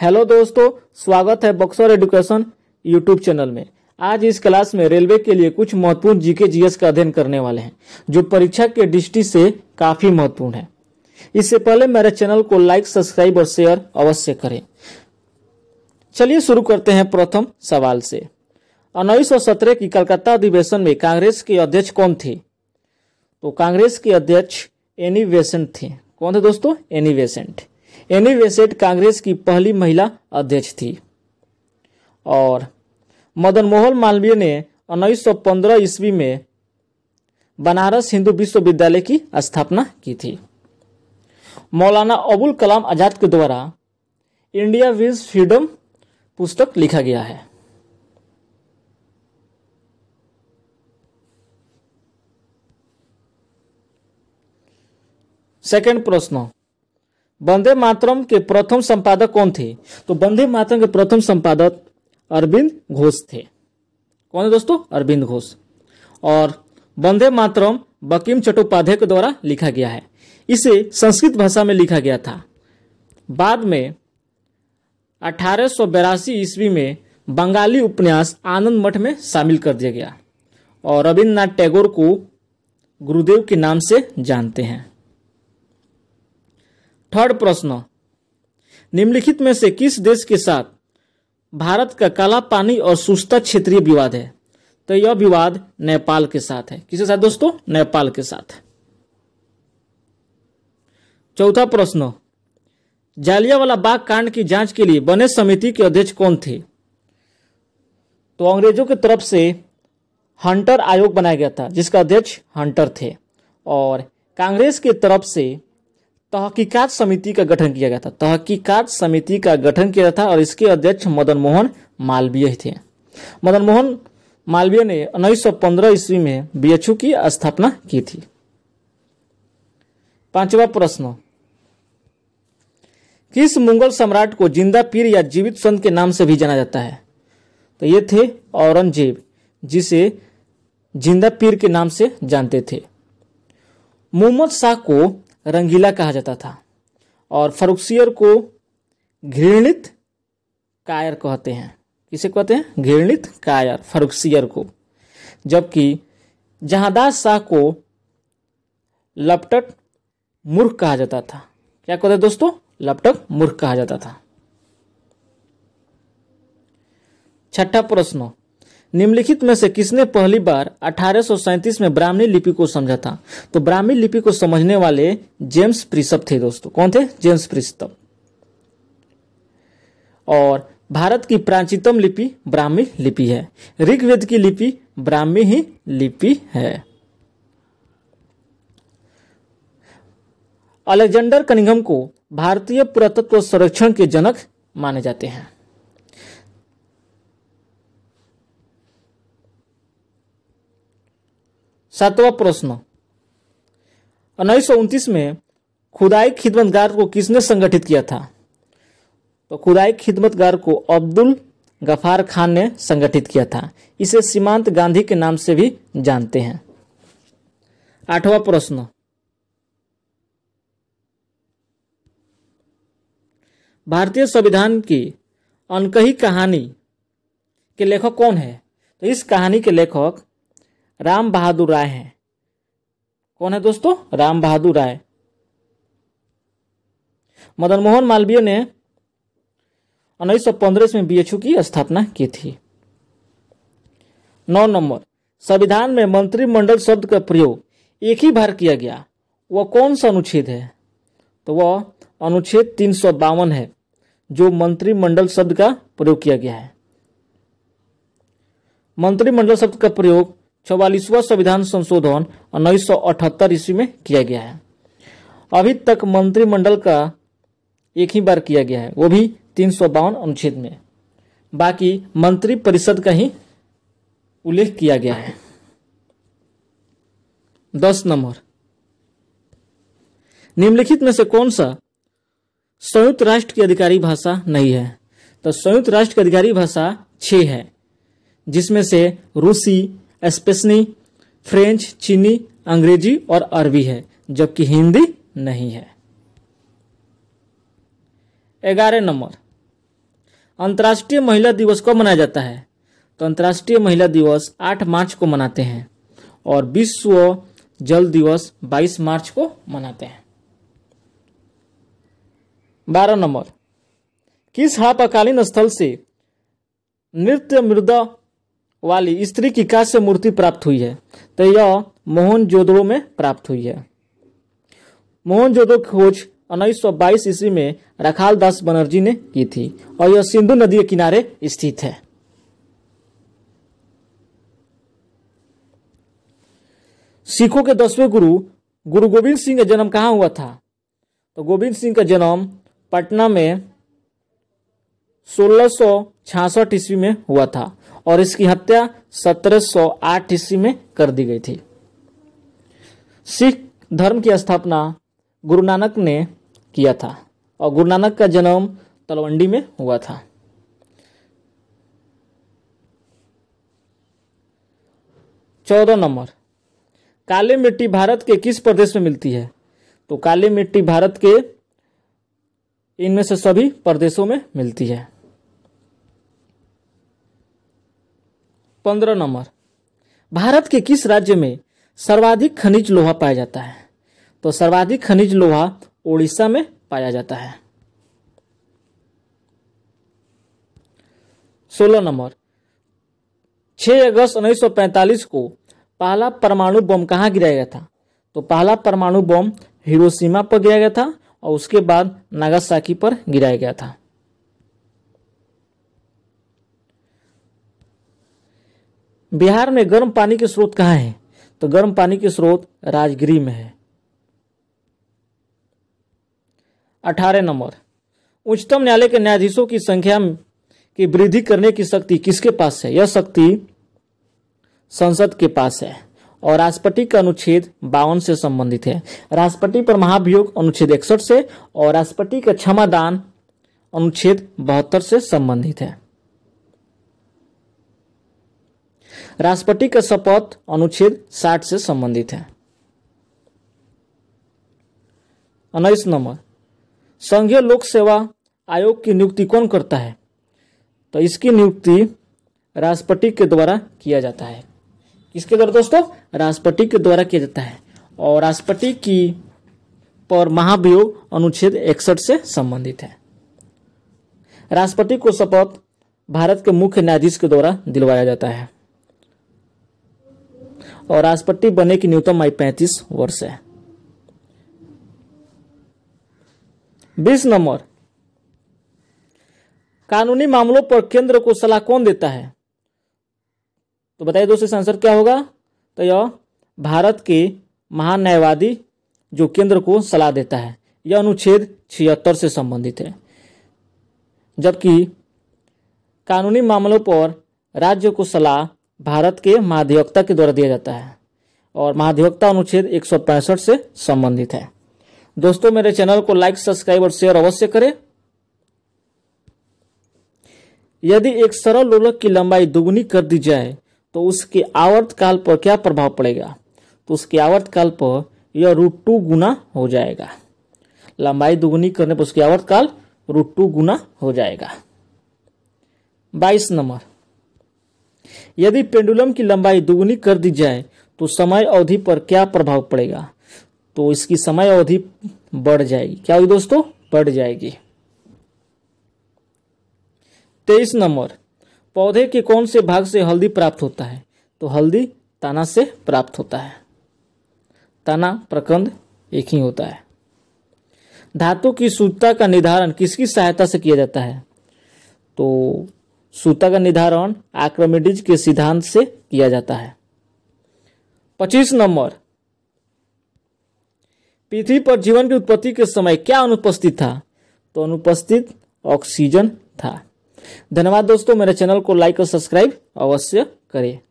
Hello दोस्तों, स्वागत है बक्सर एडुकेशन यूट्यूब चैनल में। आज इस क्लास में रेलवे के लिए कुछ महत्वपूर्ण जीके/जीएस का अध्ययन करने वाले हैं जो परीक्षा के दृष्टि से काफी महत्वपूर्ण है। इससे पहले मेरे चैनल को लाइक, सब्सक्राइब और शेयर अवश्य करें। चलिए शुरू करते हैं प्रथम सवाल से। 1917 की कलकत्ता अधिवेशन में कांग्रेस के अध्यक्ष कौन थे? तो कांग्रेस के अध्यक्ष एनी बेसेंट थे। कौन थे दोस्तों? Annie Besant. Annie Besant Congress की पहली महिला अध्यक्ष थी। और मदन मोहन मालवीय ने 1915 ईस्वी में बनारस हिंदू विश्वविद्यालय की स्थापना की थी। मौलाना अबुल कलाम आजाद के द्वारा इंडिया विज फ्रीडम पुस्तक लिखा गया है। सेकंड प्रश्न, बंदे मातरम के प्रथम संपादक कौन थे? तो वंदे मातरम के प्रथम संपादक अरविंद घोष थे। कौन है दोस्तों? अरविंद घोष। और वंदे मातरम बकिम चट्टोपाध्याय के द्वारा लिखा गया है। इसे संस्कृत भाषा में लिखा गया था। बाद में 1882 ईस्वी में बंगाली उपन्यास आनंद मठ में शामिल कर दिया गया। और रविन्द्रनाथ टैगोर को गुरुदेव के नाम से जानते हैं। थर्ड प्रश्न, निम्नलिखित में से किस देश के साथ भारत का काला पानी और शुष्कता क्षेत्रीय विवाद है? तो यह विवाद नेपाल के साथ है। किसके साथ दोस्तों? नेपाल के साथ। चौथा प्रश्न, जालियांवाला बाग कांड की जांच के लिए बने समिति के अध्यक्ष कौन थे? तो अंग्रेजों की तरफ से हंटर आयोग बनाया गया था जिसका अध्यक्ष हंटर थे। और कांग्रेस की तरफ से तहकीकात समिति का गठन किया गया था। तहकीकात समिति का गठन किया था और इसके अध्यक्ष मदन मोहन मालवीय थे। मदन मोहन मालवीय ने 1915 ईस्वी में बीएचयू की स्थापना की थी। पांचवा प्रश्न, किस मुगल सम्राट को जिंदा पीर या जीवित संत के नाम से भी जाना जाता है? तो ये थे औरंगजेब, जिसे जिंदा पीर के नाम से जानते थे। मोहम्मद शाह को रंगीला कहा जाता था और फरुख्सियर को घृणित कायर कहते हैं। किसे कहते हैं? घृणित कायर, फरुख्सियर को। जबकि जहां शाह को लपटक मूर्ख कहा जाता था। क्या कहते हैं दोस्तों? लपटक मूर्ख कहा जाता था। छठा प्रश्न, निम्नलिखित में से किसने पहली बार 1837 में ब्राह्मी लिपि को समझा था? तो ब्राह्मी लिपि को समझने वाले जेम्स प्रिंसेप थे दोस्तों। कौन थे? James Prinsep. और भारत की प्राचीनतम लिपि ब्राह्मी लिपि है। ऋग्वेद की लिपि ब्राह्मी ही लिपि है। अलेक्जेंडर कनिगम को भारतीय पुरातत्व संरक्षण के जनक माने जाते हैं। सातवां प्रश्न, 1929 में खुदाई खिदमतगार को किसने संगठित किया था? तो खुदाई खिदमतगार को अब्दुल गफार खान ने संगठित किया था। इसे सीमांत गांधी के नाम से भी जानते हैं। आठवां प्रश्न, भारतीय संविधान की अनकही कहानी के लेखक कौन है? तो इस कहानी के लेखक राम बहादुर राय हैं। कौन है दोस्तों? राम बहादुर राय। मदन मोहन मालवीय ने 1915 में बीएचयू की स्थापना की थी। 9 नंबर, संविधान में मंत्रिमंडल शब्द का प्रयोग एक ही बार किया गया, वह कौन सा अनुच्छेद है? तो वह अनुच्छेद 352 है जो मंत्रिमंडल शब्द का प्रयोग किया गया है। मंत्रिमंडल शब्द का प्रयोग 44वां संविधान संशोधन 1978 ईस्वी में किया गया है। अभी तक मंत्रिमंडल का एक ही बार किया गया है, वो भी 352 अनुच्छेद में। बाकी मंत्रि परिषद का ही उल्लेख किया गया है। 10 नंबर, निम्नलिखित में से कौन सा संयुक्त राष्ट्र की आधिकारिक भाषा नहीं है? तो संयुक्त राष्ट्र की आधिकारिक भाषा 6 है जिसमें से रूसी, स्पेनी, फ्रेंच, चीनी, अंग्रेजी और अरबी है, जबकि हिंदी नहीं है। 11 नंबर, अंतर्राष्ट्रीय महिला दिवस कब मनाया जाता है? तो अंतर्राष्ट्रीय महिला दिवस 8 मार्च को मनाते हैं और विश्व जल दिवस 22 मार्च को मनाते हैं। 12 नंबर, किस हापाकालीन स्थल से नृत्य मृदा वाली स्त्री की कांस्य मूर्ति प्राप्त हुई है? तो यह मोहनजोदड़ो में प्राप्त हुई है। मोहनजोदड़ो खोज 1922 ईस्वी में रखाल दास बनर्जी ने की थी और यह सिंधु नदी के किनारे स्थित है। सिखों के 10वें गुरु गुरु गोविंद सिंह का जन्म कहाँ हुआ था? तो गोविंद सिंह का जन्म पटना में 1666 ईस्वी में हुआ था और इसकी हत्या 1708 ईस्वी में कर दी गई थी। सिख धर्म की स्थापना गुरु नानक ने किया था और गुरु नानक का जन्म तलवंडी में हुआ था। चौदह नंबर, काली मिट्टी भारत के किस प्रदेश में मिलती है? तो काली मिट्टी भारत के इनमें से सभी प्रदेशों में मिलती है। 15 नंबर, भारत के किस राज्य में सर्वाधिक खनिज लोहा पाया जाता है? तो सर्वाधिक खनिज लोहा ओडिशा में पाया जाता है। 16 नंबर, 6 अगस्त 1945 को पहला परमाणु बम कहाँ गिराया गया था? तो पहला परमाणु बम हिरोशिमा पर गिराया गया था और उसके बाद नागासाकी पर गिराया गया था। बिहार में गर्म पानी के स्रोत कहाँ हैं? तो गर्म पानी के स्रोत राजगिरी में है। 18 नंबर, उच्चतम न्यायालय के न्यायाधीशों की संख्या की वृद्धि करने की शक्ति किसके पास है? यह शक्ति संसद के पास है और राष्ट्रपति का अनुच्छेद 52 से संबंधित है। राष्ट्रपति पर महाभियोग अनुच्छेद 61 से और राष्ट्रपति का क्षमादान अनुच्छेद 72 से संबंधित है। राष्ट्रपति का शपथ अनुच्छेद 60 से संबंधित है। 19 नंबर, संघीय लोक सेवा आयोग की नियुक्ति कौन करता है? तो इसकी नियुक्ति राष्ट्रपति के द्वारा किया जाता है। किसके द्वारा दोस्तों? राष्ट्रपति के द्वारा किया जाता है और राष्ट्रपति की पर महाभियोग अनुच्छेद 61 से संबंधित है। राष्ट्रपति को शपथ भारत के मुख्य न्यायाधीश के द्वारा दिलवाया जाता है और राष्ट्रपति बने की न्यूनतम आयु 35 वर्ष है। 20 नंबर, कानूनी मामलों पर केंद्र को सलाह कौन देता है? तो बताइए दोस्तों इसका आंसर क्या होगा। तो यह भारत के महान न्यायवादी जो केंद्र को सलाह देता है। यह अनुच्छेद 76 से संबंधित है। जबकि कानूनी मामलों पर राज्य को सलाह भारत के महाधिवक्ता के द्वारा दिया जाता है और महाधिवक्ता अनुच्छेद 165 से संबंधित है। दोस्तों मेरे चैनल को लाइक, सब्सक्राइब और शेयर अवश्य करें। यदि एक सरल लोलक की लंबाई दुगुनी कर दी जाए तो उसके आवर्त काल पर क्या प्रभाव पड़ेगा? तो उसके आवर्त काल पर यह √2 गुना हो जाएगा। लंबाई दुगुनी करने पर उसके आवर्त काल √2 गुना हो जाएगा। 22 नंबर, यदि पेंडुलम की लंबाई दुगुनी कर दी जाए तो समय अवधि पर क्या प्रभाव पड़ेगा? तो इसकी समय अवधि बढ़ जाएगी। क्या हुई दोस्तों? बढ़ जाएगी। 23 नंबर, पौधे के कौन से भाग से हल्दी प्राप्त होता है? तो हल्दी तना से प्राप्त होता है। तना प्रकंद एक ही होता है। धातु की शुद्धता का निर्धारण किसकी सहायता से किया जाता है? तो सूता का निर्धारण आर्किमिडीज़ के सिद्धांत से किया जाता है। 25 नंबर, पृथ्वी पर जीवन की उत्पत्ति के समय क्या अनुपस्थित था? तो अनुपस्थित ऑक्सीजन था। धन्यवाद दोस्तों, मेरे चैनल को लाइक और सब्सक्राइब अवश्य करें।